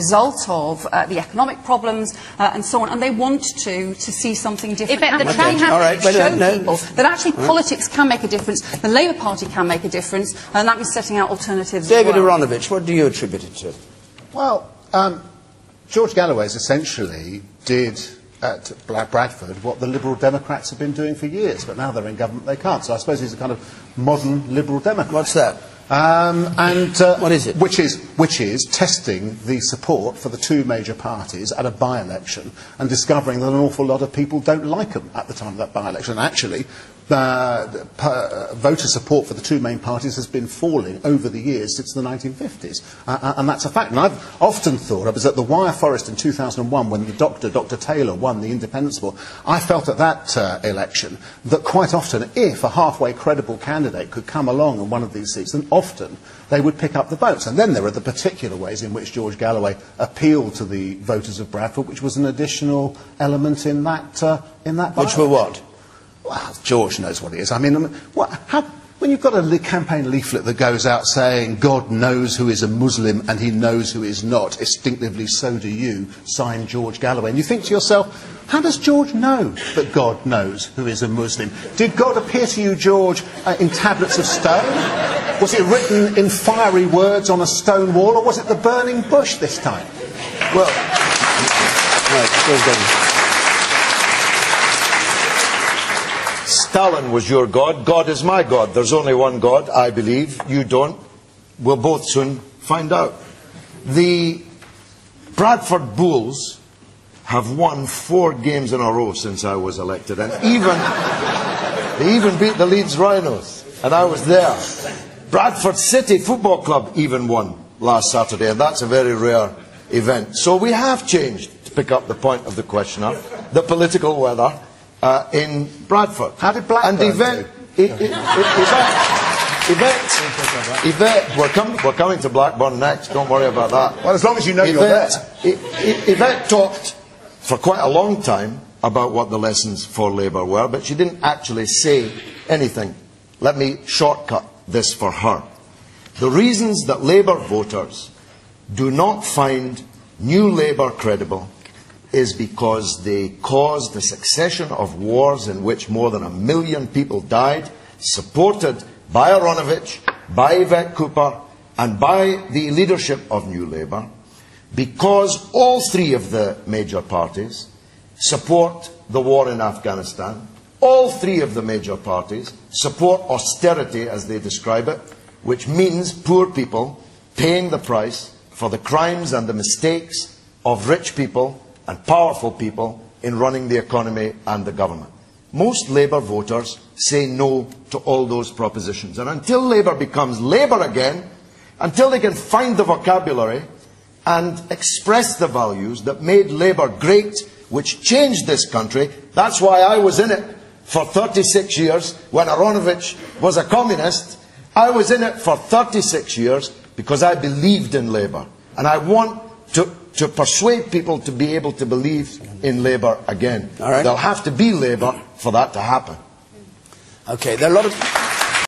result of the economic problems and so on, and they want to see something different. Yvette, they're trying to show people that actually politics can make a difference, the Labour Party can make a difference, and that means setting out alternatives. David Aaronovitch, what do you attribute it to? Well, George Galloway's essentially did at Bradford what the Liberal Democrats have been doing for years, but now they're in government they can't, so I suppose he's a kind of modern Liberal Democrat. What's that? What is it? Which is testing the support for the two major parties at a by-election and discovering that an awful lot of people don't like them at the time of that by-election. Actually, voter support for the two main parties has been falling over the years since the 1950s, and that's a fact. And I've often thought, I was at the Wyre Forest in 2001 when the Dr Taylor won the independence war. I felt at that election that quite often if a halfway credible candidate could come along in one of these seats, then often they would pick up the votes. And then there are the particular ways in which George Galloway appealed to the voters of Bradford, which was an additional element in that which were what? Well, George knows what he is. I mean, when you've got a campaign leaflet that goes out saying God knows who is a Muslim and he knows who is not, instinctively so do you, signed George Galloway, and you think to yourself, how does George know that God knows who is a Muslim? Did God appear to you, George, in tablets of stone? Was it written in fiery words on a stone wall, or was it the burning bush this time? Well, right, Stalin was your God, God is my God. There's only one God, I believe, you don't. We'll both soon find out. The Bradford Bulls have won 4 games in a row since I was elected, and they even beat the Leeds Rhinos, and I was there. Bradford City Football Club even won last Saturday, and that's a very rare event. So we have changed, to pick up the point of the questioner, the political weather in Bradford. How did Blackburn Yvette, we're coming to Blackburn next, don't worry about that. Well, as long as you know Yvette talked for quite a long time about what the lessons for Labour were, but she didn't actually say anything. Let me shortcut this for her. The reasons that Labour voters do not find New Labour credible is because they caused a succession of wars in which more than 1 million people died, supported by Aaronovitch, by Yvette Cooper, and by the leadership of New Labour, because all 3 of the major parties support the war in Afghanistan, all 3 of the major parties support austerity, as they describe it, which means poor people paying the price for the crimes and the mistakes of rich people and powerful people in running the economy and the government. Most Labour voters say no to all those propositions. And until Labour becomes Labour again, until they can find the vocabulary and express the values that made Labour great, which changed this country, that's why I was in it for 36 years when Aaronovitch was a communist. I was in it for 36 years because I believed in Labour. And I want to persuade people to be able to believe in Labour again. All right. There'll have to be Labour for that to happen. Okay, there are a lot of...